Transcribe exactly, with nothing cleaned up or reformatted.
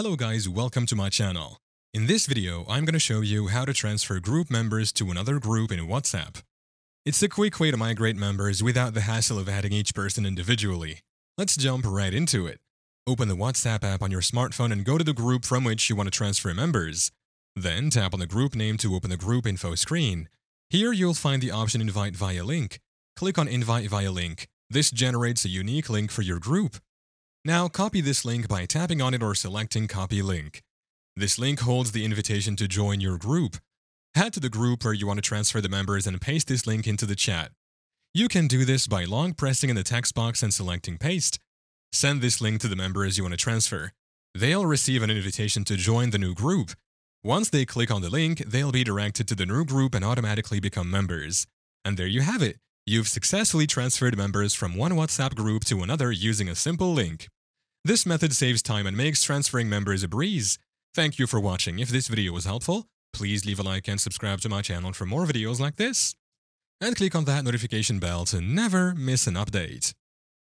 Hello guys, welcome to my channel. In this video, I'm going to show you how to transfer group members to another group in WhatsApp. It's a quick way to migrate members without the hassle of adding each person individually. Let's jump right into it. Open the WhatsApp app on your smartphone and go to the group from which you want to transfer members. Then tap on the group name to open the group info screen. Here you'll find the option Invite via link. Click on Invite via link. This generates a unique link for your group. Now copy this link by tapping on it or selecting Copy Link. This link holds the invitation to join your group. Head to the group where you want to transfer the members and paste this link into the chat. You can do this by long pressing in the text box and selecting Paste. Send this link to the members you want to transfer. They'll receive an invitation to join the new group. Once they click on the link, they'll be directed to the new group and automatically become members. And there you have it. You've successfully transferred members from one WhatsApp group to another using a simple link. This method saves time and makes transferring members a breeze. Thank you for watching. If this video was helpful, please leave a like and subscribe to my channel for more videos like this. And click on that notification bell to never miss an update.